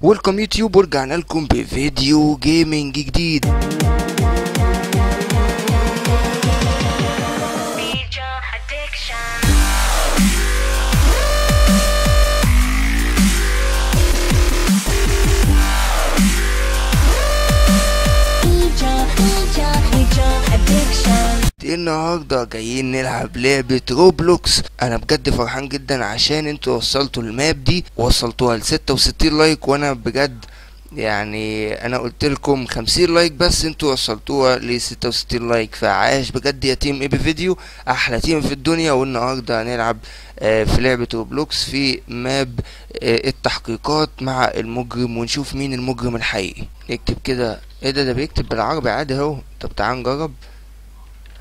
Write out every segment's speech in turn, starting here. ويلكم يوتيوب، ورجعنا لكم بفيديو جيمنج جديد. النهارده جايين نلعب لعبه روبلوكس. انا بجد فرحان جدا عشان انتوا وصلتوا الماب دي، وصلتوها ل 66 لايك، وانا بجد يعني انا قلت لكم 50 لايك بس انتوا وصلتوها ل 66 لايك. فعاش بجد يا تيم اي بي فيديو، احلى تيم في الدنيا. والنهارده هنلعب في لعبه روبلوكس في ماب التحقيقات مع المجرم، ونشوف مين المجرم الحقيقي. اكتب كده ايه ده بيكتب بالعربي عادي اهو. طب تعال نجرب.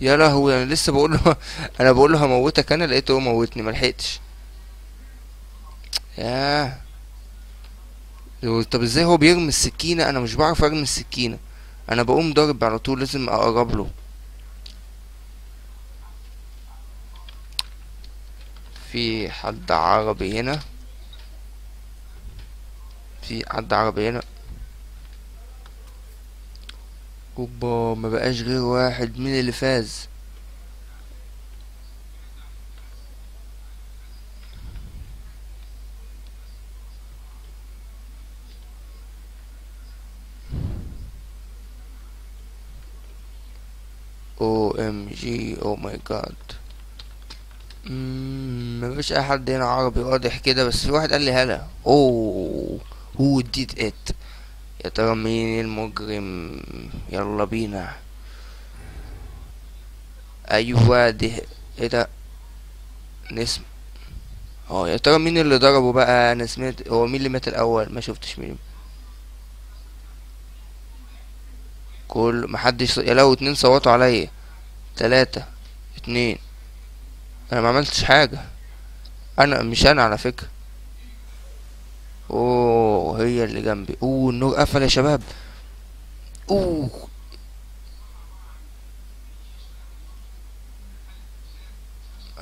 يا لهوي انا لسه بقول له انا بقول له هموتك، انا لقيته هو موتني، ملحقتش. ياه طب ازاي هو بيرمي السكينه؟ انا مش بعرف ارمي السكينه، انا بقوم ضارب على طول، لازم اقرب له. في حد عربي هنا، في حد عربي هنا. اوبا ما بقاش غير واحد. مين اللي فاز؟ OMG او ماي جاد. ما بقاش اي حد هنا عربي واضح كده، بس في واحد قال لي هلا. اوه هو ديد ات. يا ترى مين المجرم؟ يلا بينا. ايوه ده ايه ده نسم. يا ترى مين اللي ضربه بقى؟ انا سمعت هو مين اللي مات الاول، ما شفتش مين. كل محدش. يا لو 2 صوتوا عليا، 3 2. انا ما عملتش حاجه، انا مش انا على فكره. اوه هي اللي جنبي. اوه النور قفل يا شباب. اوه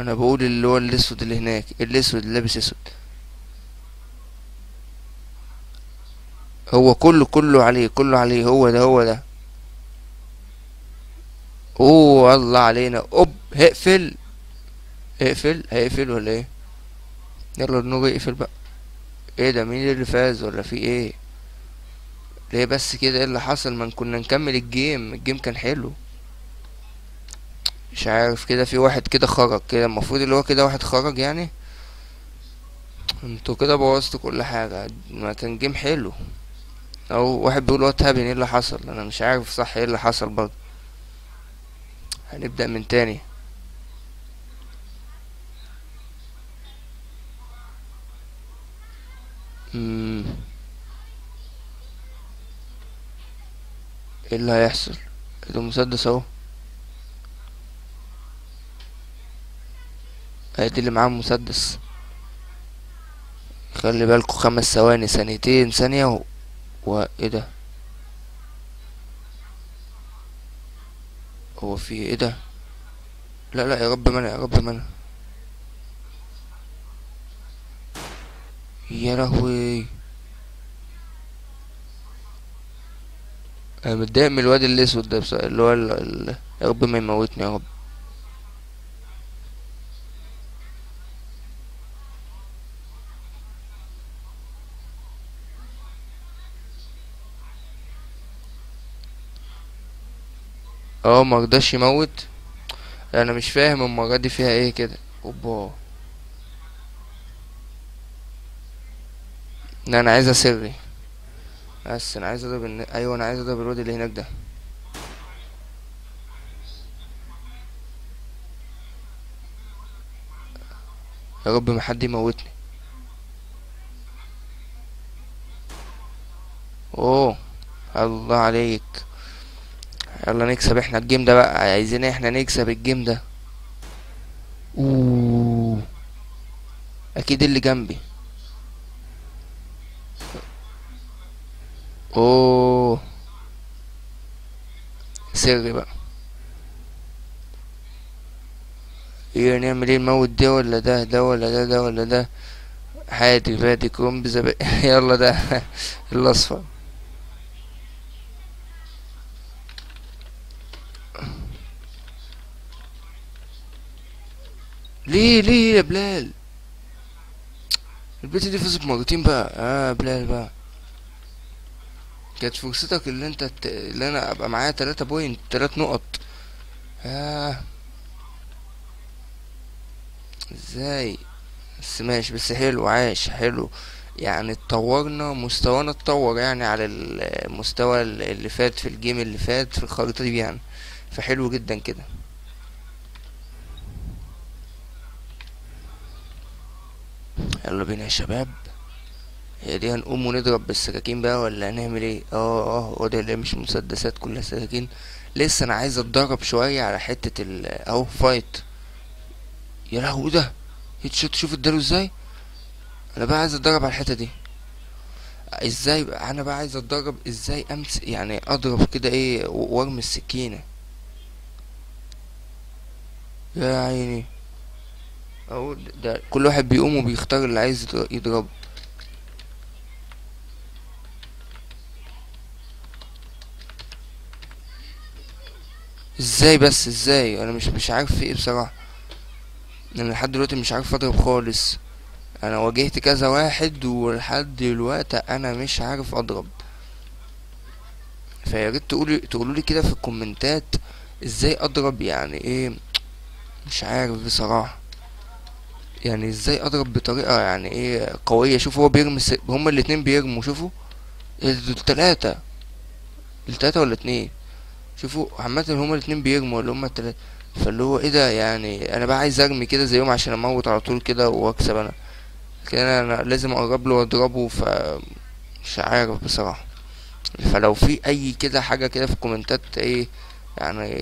انا بقول اللي هو الاسود اللي هناك، الاسود اللي لابس اسود، هو كله عليه، كله عليه، هو ده هو ده. اوه الله علينا. اوب هقفل اقفل، هيقفل ولا ايه؟ يلا النور يقفل بقى. ايه ده مين اللي فاز ولا في ايه؟ ليه بس كده؟ ايه اللي حصل؟ ما كنا نكمل الجيم، الجيم كان حلو. مش عارف كده، في واحد كده خرج كده، المفروض اللي هو كده واحد خرج يعني. انتوا كده بوظتوا كل حاجة، ما كان جيم حلو. او واحد بيقول وات هابن، ايه اللي حصل؟ انا مش عارف صح ايه اللي حصل برضه. هنبدأ من تاني. ايه اللي هيحصل؟ ده مسدس اهو، ادي اللي معاه مسدس. خلي بالكوا 5 ثواني، 2 ثانية ايه ده؟ هو في ايه ده؟ لا لا يا رب منع، يا رب منع. يا لهوي انا متضايق من الواد الاسود ده، بس اللي هو يا رب ما يموتني يا رب. ما رضاش يموت. انا مش فاهم المره دي فيها ايه كده. اوبا لا انا عايز اسري، بس انا عايز اضرب ايوه انا عايز اضرب الواد اللي هناك ده. يا رب ما حد يموتني. اوه الله عليك، يلا نكسب احنا الجيم ده بقى، عايزين احنا نكسب الجيم ده. اوه اكيد اللي جنبي. اوه سري بقى، ايه نعمل ايه؟ نموت ده ولا ده؟ ده ولا ده؟ ده ولا ده؟ حياتي فاتي كوم بزبق. يلا ده الاصفر. ليه ليه يا بلال؟ البت دي فزت مرتين بقى. بلال بقى كانت فرصتك اللي انت اللي انا ابقى معايا 3 بوينت، 3 نقط. ازاي بس؟ ماشي بس حلو، عاش حلو يعني، اتطورنا، مستوانا اتطور يعني على المستوى اللي فات في الجيم اللي فات في الخريطة دي يعني، فحلو جدا كده. يلا بينا يا شباب، هي دي هنقوم ونضرب بالسكاكين بقى ولا هنعمل ايه؟ هو ده اللي مش مسدسات كلها سكاكين. لسه انا عايز اتدرب شوية على حتة اهو فايت. يا لهوي ده هيت شوت، شوف اداله ازاي. انا بقى عايز اتدرب على الحتة دي ازاي بقى، انا بقى عايز اتدرب ازاي امس يعني اضرب كده ايه وارمي السكينة. يا عيني اهو ده، كل واحد بيقوم وبيختار اللي عايز يضربه. ازاي بس ازاي؟ انا مش عارف في ايه بصراحة، انا لحد دلوقتي مش عارف اضرب خالص. انا واجهت كذا واحد ولحد دلوقتي انا مش عارف اضرب، فياريت تقولولي كده في الكومنتات ازاي اضرب يعني ايه، مش عارف بصراحة يعني ازاي اضرب بطريقة يعني ايه قوية. شوفوا هو بيرمي، هما الاتنين بيرموا، شوفوا التلاتة ولا اتنين، شوفوا عامة هما الاتنين بيرموا ولا هما التلاتة، فاللي هو ايه ده يعني. انا بقى عايز ارمي كده زيهم عشان اموت على طول كده واكسب انا كده، انا لازم اقرب له واضربه، ف مش عارف بصراحة. فلو في اي كده حاجة كده في الكومنتات ايه يعني،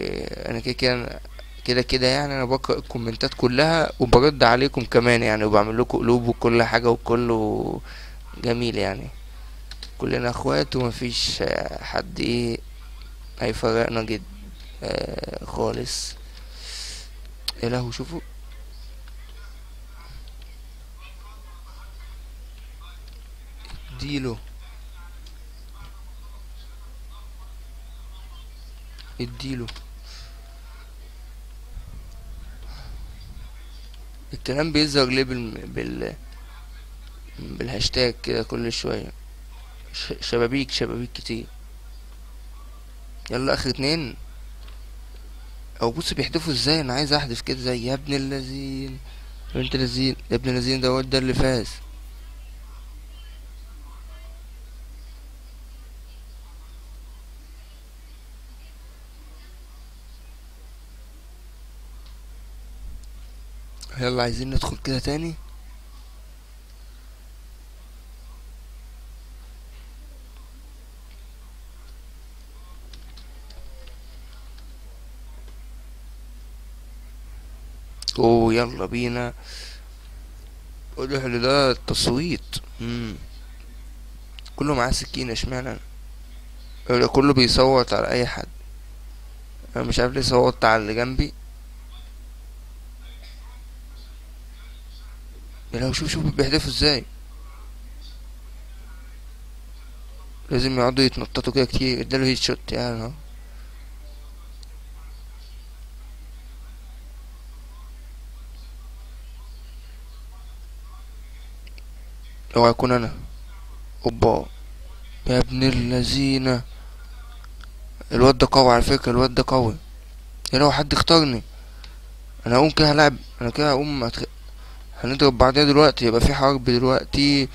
انا كده يعني انا بقرأ الكومنتات كلها وبرد عليكم كمان يعني، وبعمل لكم قلوب وكل حاجة وكله جميل يعني، كلنا اخوات ومفيش حد ايه هيفرقنا جد خالص. يا لهوي شوفوا اديله الكلام بيظهر ليه بالهاشتاج كده كل شوية، شبابيك كتير. يلا اخر 2 او بص بيحدفوا ازاي، انا عايز احدف كده زي يا ابن اللذين، انت لذين يا ابن اللذين، ده هو ده اللي فاز. يلا عايزين ندخل كده تاني. يلا بينا. قولوا حلو ده التصويت. كله معاه سكينة، اشمعنى انا؟ كله بيصوت على اي حد، انا مش عارف ليه صوتت على اللي جنبي. لو شوف بيحدفوا ازاي، لازم يقعدوا يتنططوا كده كتير. اداله هيت شوت يعني اهو، اوعى اكون انا. اوبا يا ابن اللذينة، الواد ده قوي على فكرة، الواد ده قوي. يا لو حد اختارني انا هقوم كده هلعب، انا كده هقوم هنضرب بعضيها دلوقتي، يبقى في حرب دلوقتي.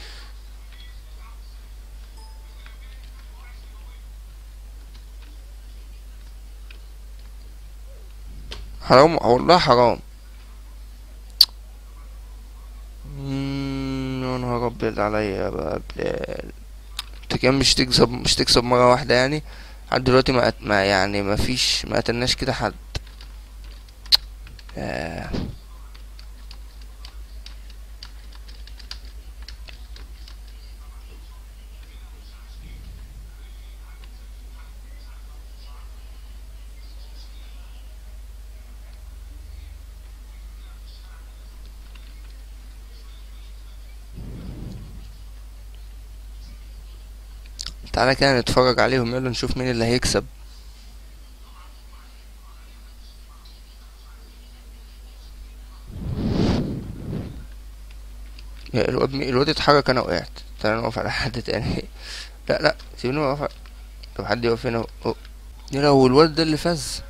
حرام والله حرام، مليون هربل عليا بقى بتكام. مش تكسب مرة واحدة يعني. لحد دلوقتي ما قتلناش كده حد. تعالى كده نتفرج عليهم، يلا نشوف مين اللي هيكسب. الواد اتحرك، انا وقعت. تعالى نقف على حد تاني. لا لا سيبني اقف. طب حد يقف هنا. يا لهوي الواد ده اللي فاز.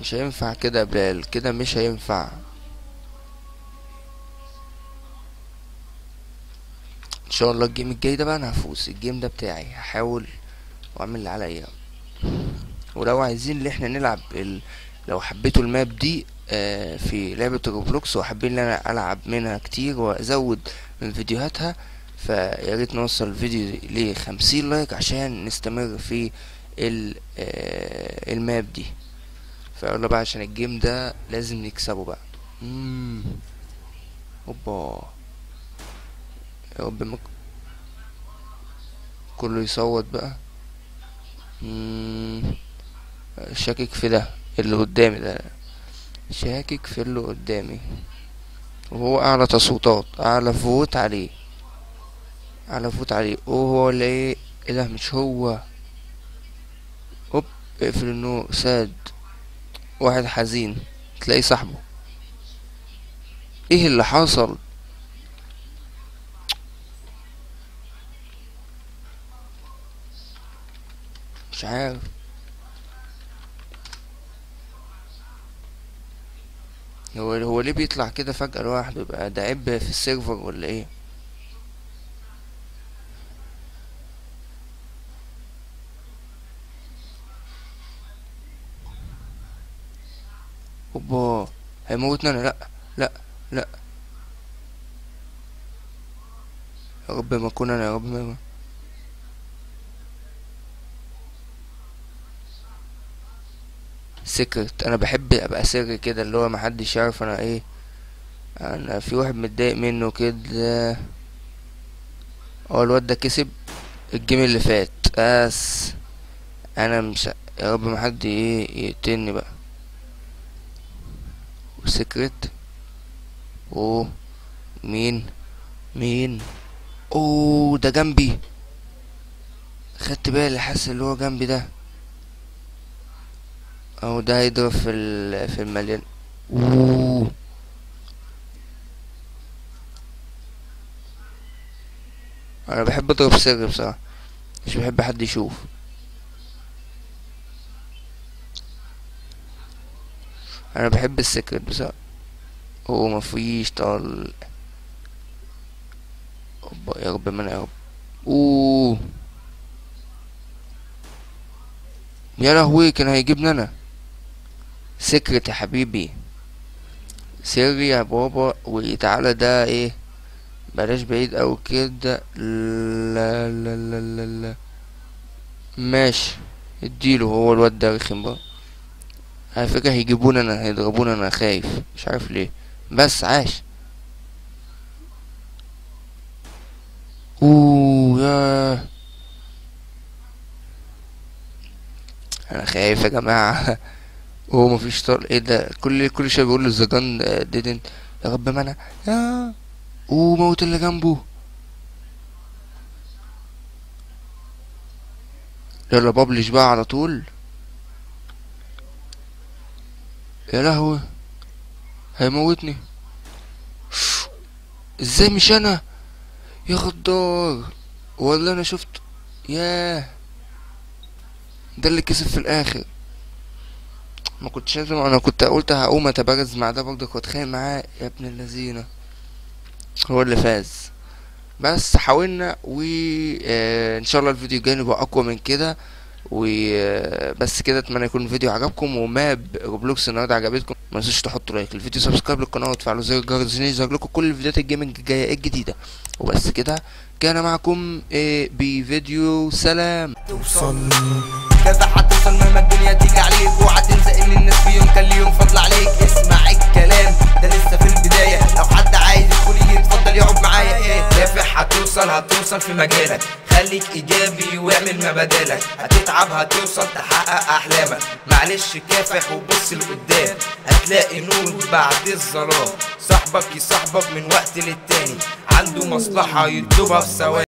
مش هينفع كده يا بلال، كده مش هينفع. ان شاء الله الجيم الجاي ده بقى انا هفوز. الجيم ده بتاعي، هحاول واعمل اللي عليا. ولو عايزين اللي احنا نلعب لو حبيتوا الماب دي في لعبة روبلوكس وحابين ان انا العب منها كتير وازود من فيديوهاتها، فيا ريت نوصل الفيديو ل50 لايك عشان نستمر في الماب دي. فيلا بقى عشان الجيم ده لازم نكسبه بقى. اوبا يا رب كله يصوت بقى. شاكك في ده اللي قدامي، ده شاكك في اللي قدامي وهو اعلى تصويتات، اعلى فوت عليه، اعلى فوت عليه. هو ولا ايه؟ ده مش هو. هوب اقفل النور. ساد واحد حزين تلاقي صاحبه. ايه اللي حصل؟ مش عارف. هو ليه بيطلع كده فجأة لوحده؟ يبقى ده عيب في السيرفر ولا ايه؟ اوبا هيموتنا انا. لا لا لا يا رب ما اكون انا، يا رب ما. سكرت، انا بحب ابقى سر كده اللي هو محدش يعرف انا ايه. انا في واحد متضايق منه كده. الواد ده كسب الجيم اللي فات، بس انا مش، يا رب ما حد ايه يقتلني بقى. وسكرت. مين ده جنبي، خدت بالي، حاسس اللي هو جنبي ده اهو. ده هيضرب في المليان. انا بحب اضرب سر بصراحه، مش بحب حد يشوف. انا بحب السكرت بصراحه. مفيش طال. يا رب ما انا، يا رب. يا لهوي كان هيجيبني انا. سكرت يا حبيبي، سري يا بابا. وتعالى ده ايه، بلاش بعيد او كده. لا لا لا لا لا ماشي، اديله. هو الواد ده رخم بقى على فكرة، هيجيبونا انا، هيضربونا انا، خايف مش عارف ليه، بس عاش. يا انا خايف يا جماعة. مفيش طلق. ايه ده؟ كل شوية بيقول الزجان ديدن. يا رب ما انا. موت اللي جنبه. يلا بابلش بقى على طول. يا لهوي هيموتني ازاي؟ مش انا يا خضار ولا انا شفت. ياه ده اللي كسب في الاخر. ما كنتش لازم، انا كنت قلت هقوم اتبارز مع ده برضه، كنت خايف معاه يا ابن اللذينه. هو اللي فاز، بس حاولنا. وان شاء الله الفيديو الجاي نبقى اقوى من كده، وبس كده. اتمنى يكون الفيديو عجبكم، وماب روبلوكس النهارده عجبتكم ما تنسوش تحطوا لايك للفيديو، سبسكرايب للقناه، وتفعلوا زر الجرس عشان يظهر لكم كل الفيديوهات الجيمنج الجايه الجديده. وبس كده، كان معكم بفيديو سلام. كذا هتوصل مهما الدنيا تيجي عليك، اوعى تنسى ان الناس في يوم كان ليهم فضل عليك. اسمع الكلام ده لسه في البدايه، لو حد عايز يدخل يجي اتفضل يقعد معايا. دافع هتوصل في مجالك، خليك ايجابي واعمل ما بدالك، هتتعب هتوصل تحقق احلامك، معلش كافح وبص لقدام هتلاقي نور بعد الظلام. صاحبك يصاحبك من وقت للتاني، عنده مصلحه يطلبها في ثواني.